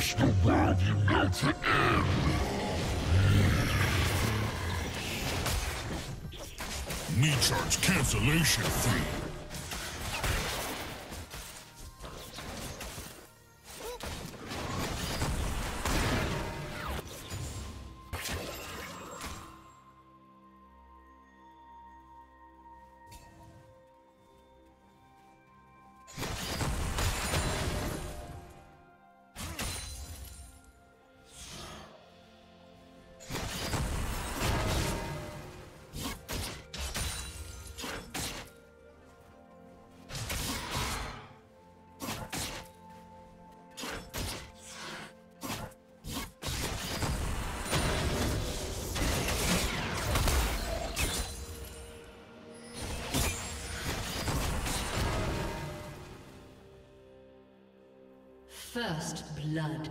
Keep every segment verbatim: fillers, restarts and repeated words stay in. wish the world you know to end. Me charge cancellation fee. First blood.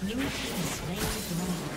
Blue team slain the moment.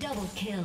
Double kill.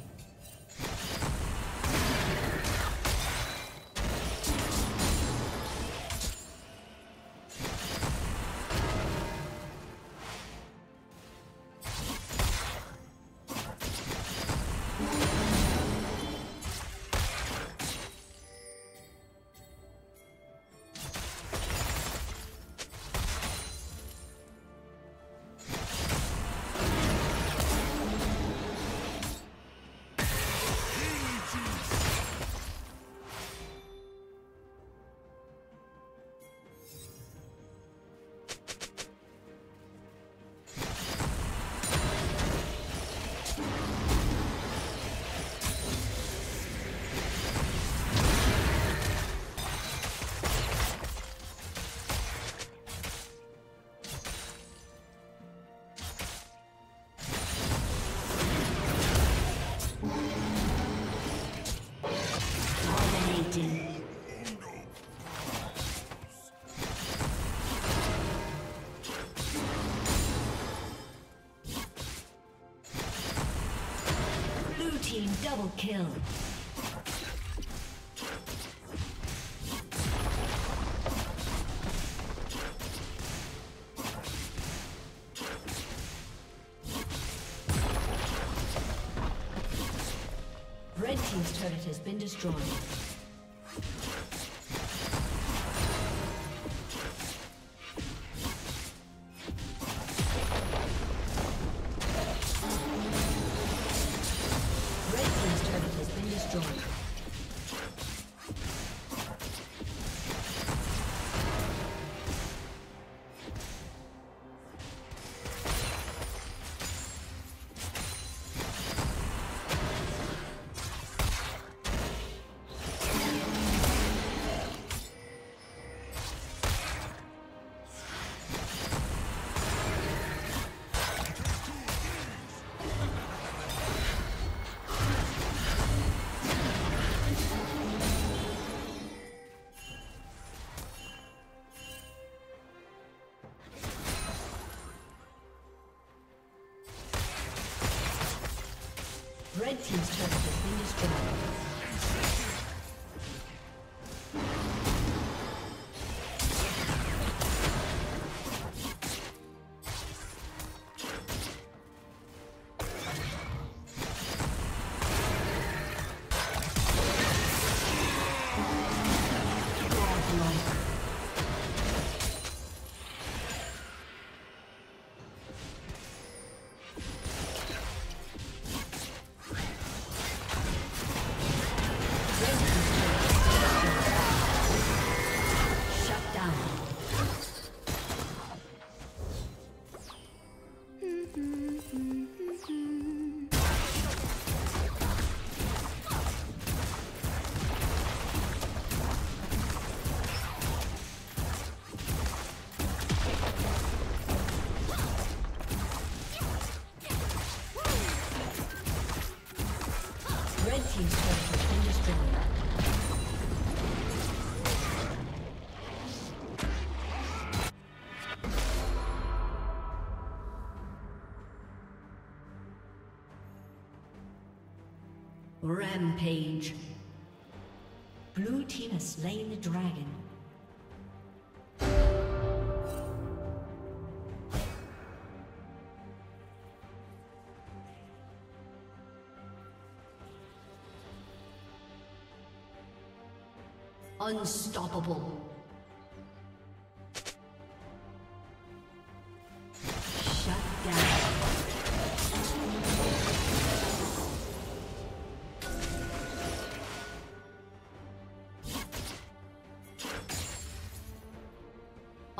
Double kill. Red team's turret has been destroyed. Red team's turret has been destroyed. Rampage. Blue team has slain the dragon. Unstoppable.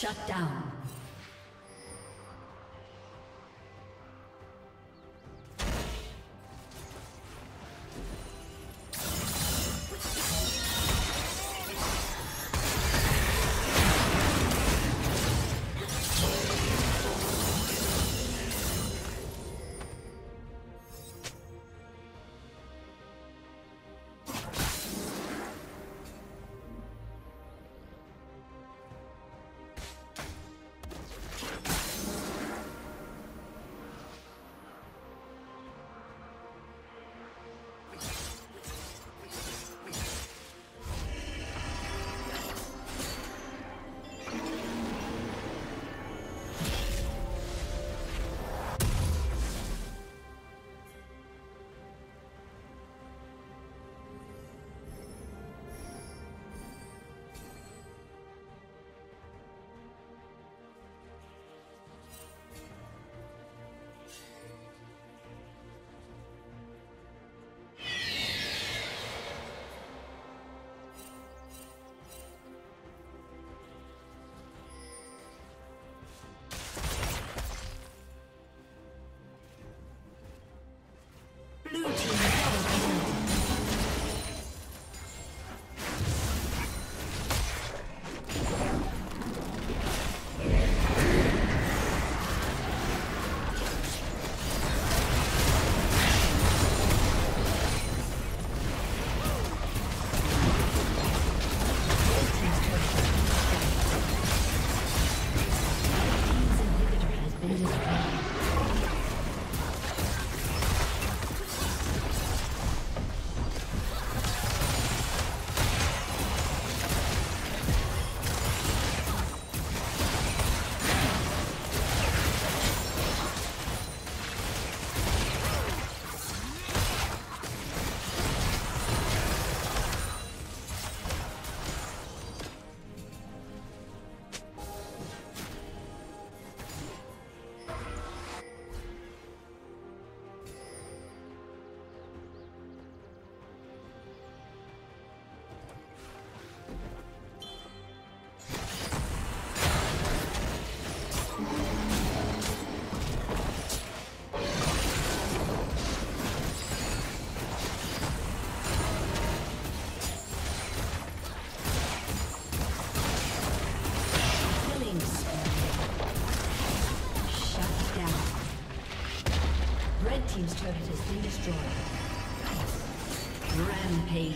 Shut down. been destroyed. Rampage.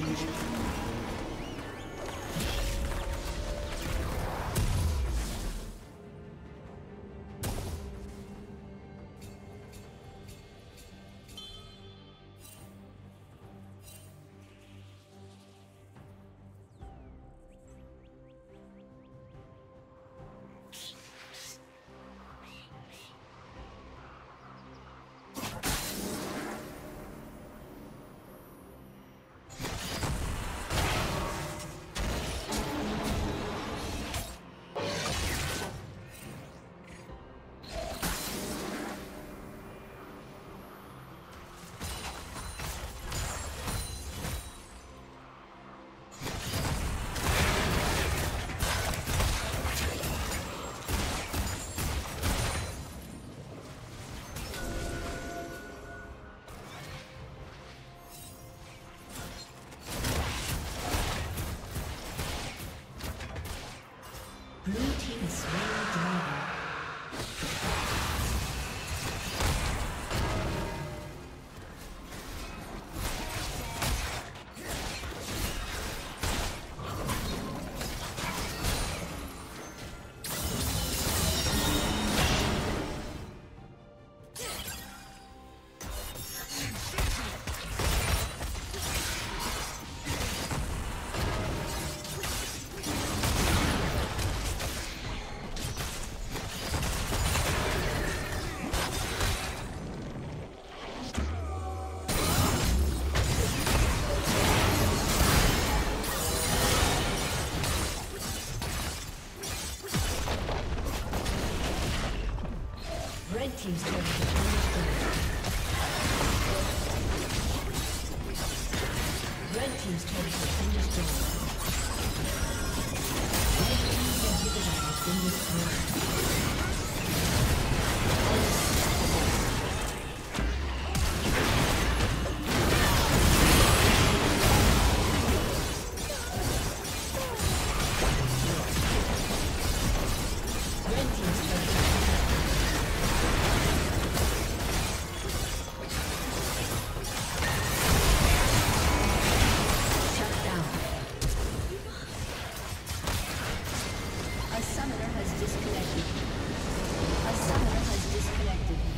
Team's turn to Red team's turn to finish the Red team's inhibitor has been destroyed. Red team's turn to disconnected. A summoner has disconnected.